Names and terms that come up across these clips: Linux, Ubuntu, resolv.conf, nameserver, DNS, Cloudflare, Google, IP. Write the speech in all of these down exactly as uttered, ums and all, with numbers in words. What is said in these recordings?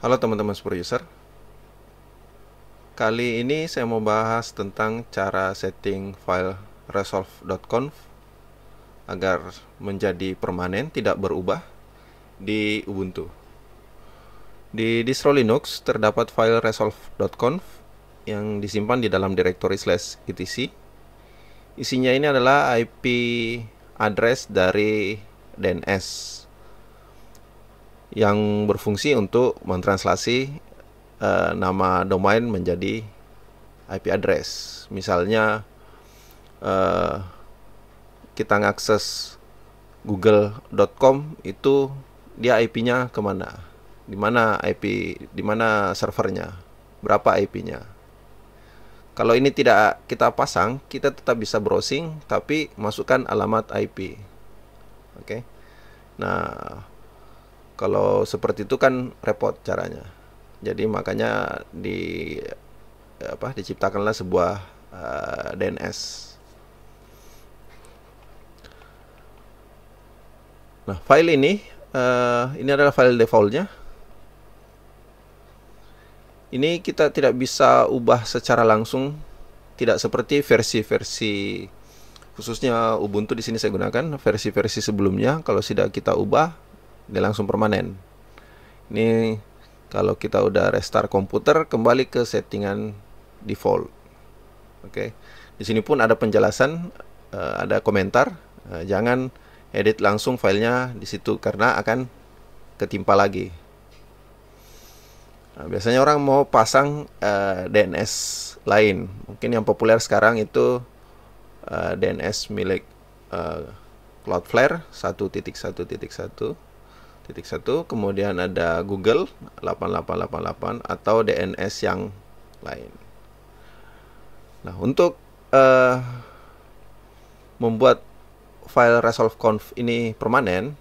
Halo teman-teman Super User. Kali ini saya mau bahas tentang cara setting file resolv dot conf agar menjadi permanen, tidak berubah di Ubuntu. Di distro Linux terdapat file resolv dot conf yang disimpan di dalam direktori slash etc. Isinya ini adalah I P address dari D N S yang berfungsi untuk mentranslasi uh, nama domain menjadi I P address. Misalnya uh, kita ngakses google dot com, itu dia I P-nya kemana, di mana I P, di mana servernya, berapa I P-nya. Kalau ini tidak kita pasang, kita tetap bisa browsing tapi masukkan alamat I P. Oke, okay? Nah, kalau seperti itu kan repot caranya. Jadi makanya di apa diciptakanlah sebuah uh, D N S. Nah, file ini uh, ini adalah file defaultnya. Ini kita tidak bisa ubah secara langsung, tidak seperti versi-versi khususnya Ubuntu. Di sini saya gunakan versi-versi sebelumnya. Kalau tidak kita ubah, dia langsung permanen. Ini kalau kita udah restart komputer, kembali ke settingan default. Oke, okay. Di sini pun ada penjelasan, uh, ada komentar. Uh, jangan edit langsung filenya di situ karena akan ketimpa lagi. Nah, biasanya orang mau pasang uh, D N S lain. Mungkin yang populer sekarang itu uh, D N S milik uh, Cloudflare satu titik satu titik satu. Titik satu, kemudian ada Google delapan delapan delapan delapan atau D N S yang lain. Nah, untuk uh, membuat file resolv dot conf ini permanen,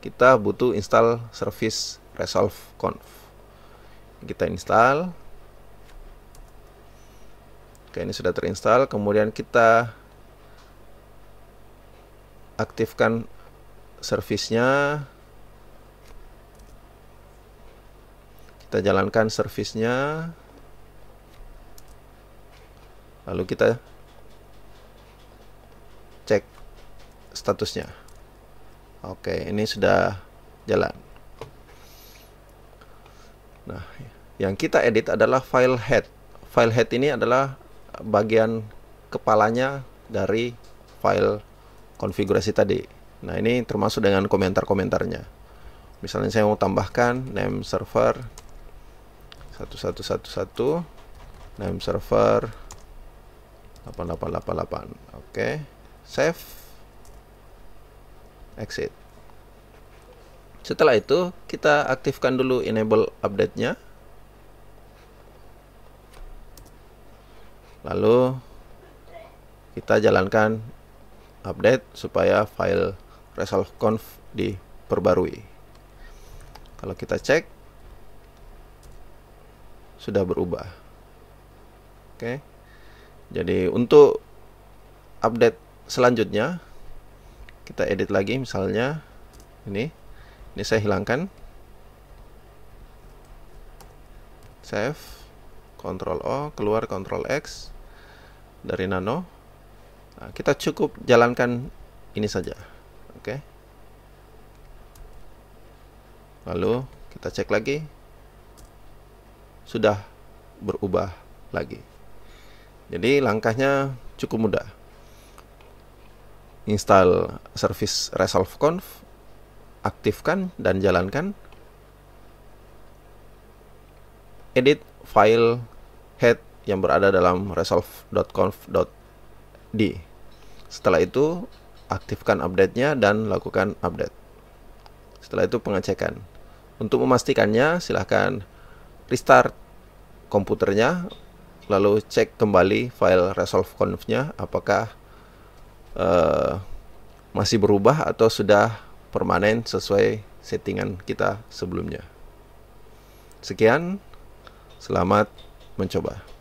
kita butuh install service resolv dot conf. Kita install. Oke, ini sudah terinstall. Kemudian kita aktifkan servicenya. Kita jalankan servisnya, lalu kita cek statusnya. Oke, ini sudah jalan. Nah, yang kita edit adalah file head. File head ini adalah bagian kepalanya dari file konfigurasi tadi. Nah, ini termasuk dengan komentar-komentarnya. Misalnya saya mau tambahkan name server satu satu satu satu, name server delapan delapan delapan delapan. Oke, save, exit. Setelah itu kita aktifkan dulu enable update-nya, lalu kita jalankan update supaya file resolv dot conf diperbarui. Kalau kita cek, sudah berubah. Oke, jadi untuk update selanjutnya kita edit lagi. Misalnya ini ini saya hilangkan, save, Ctrl O, keluar Ctrl X dari nano. Nah, kita cukup jalankan ini saja. Oke, lalu kita cek lagi, sudah berubah lagi. Jadi langkahnya cukup mudah. Install service resolv dot conf, aktifkan dan jalankan. Edit file head yang berada dalam resolv dot conf.d. Setelah itu aktifkan update-nya dan lakukan update. Setelah itu pengecekan. Untuk memastikannya silahkan restart komputernya, lalu cek kembali file resolv dot conf-nya apakah uh, masih berubah atau sudah permanen sesuai settingan kita sebelumnya. Sekian, selamat mencoba.